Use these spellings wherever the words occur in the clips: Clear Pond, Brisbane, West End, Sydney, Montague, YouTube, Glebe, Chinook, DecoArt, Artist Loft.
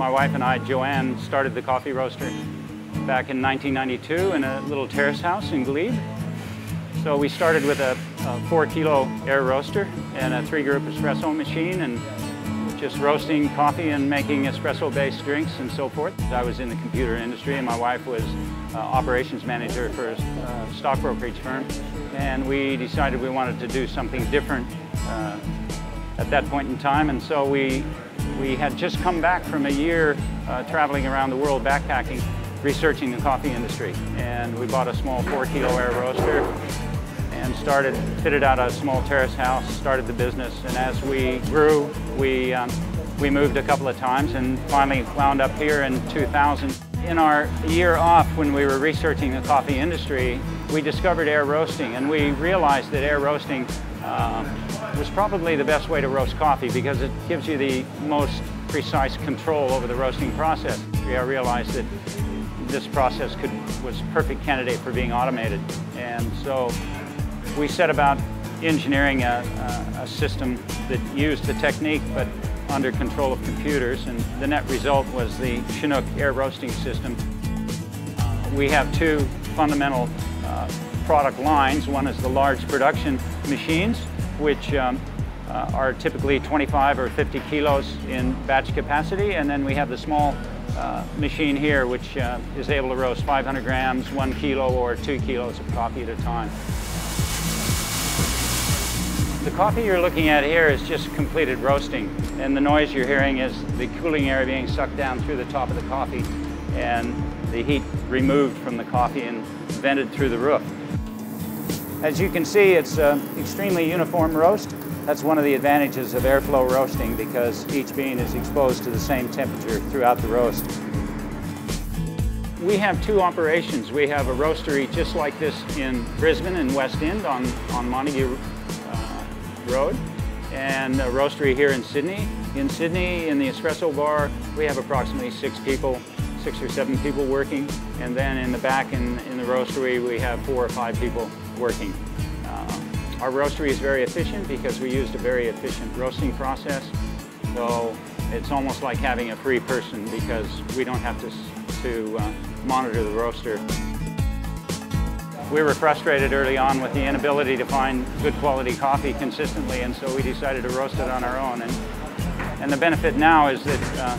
My wife and I, Joanne, started the coffee roaster back in 1992 in a little terrace house in Glebe. So we started with a 4 kilo air roaster and a 3-group espresso machine and just roasting coffee and making espresso-based drinks and so forth. I was in the computer industry and my wife was operations manager for a stock brokerage firm, and we decided we wanted to do something different at that point in time. And so we had just come back from a year traveling around the world backpacking, researching the coffee industry, and we bought a small 4 kilo air roaster and fitted out a small terrace house, started the business, and as we grew, we moved a couple of times and finally wound up here in 2000. In our year off when we were researching the coffee industry, we discovered air roasting, and we realized that air roasting was probably the best way to roast coffee because it gives you the most precise control over the roasting process. I realized that this process was a perfect candidate for being automated, and so we set about engineering a system that used the technique but under control of computers, and the net result was the Chinook air roasting system. We have two fundamental product lines. One is the large production machines, which are typically 25 or 50 kilos in batch capacity, and then we have the small machine here, which is able to roast 500 grams, 1 kilo, or 2 kilos of coffee at a time. The coffee you're looking at here is just completed roasting, and the noise you're hearing is the cooling air being sucked down through the top of the coffee and the heat removed from the coffee and vented through the roof. As you can see, it's an extremely uniform roast. That's one of the advantages of airflow roasting, because each bean is exposed to the same temperature throughout the roast. We have two operations. We have a roastery just like this in Brisbane and West End on Montague Road, and a roastery here in Sydney. In Sydney, in the espresso bar, we have approximately 6 or 7 people working, and then in the back in the roastery we have 4 or 5 people working. Our roastery is very efficient because we used a very efficient roasting process, so it's almost like having a free person because we don't have to monitor the roaster. We were frustrated early on with the inability to find good quality coffee consistently, and so we decided to roast it on our own. And the benefit now is that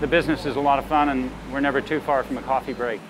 the business is a lot of fun and we're never too far from a coffee break.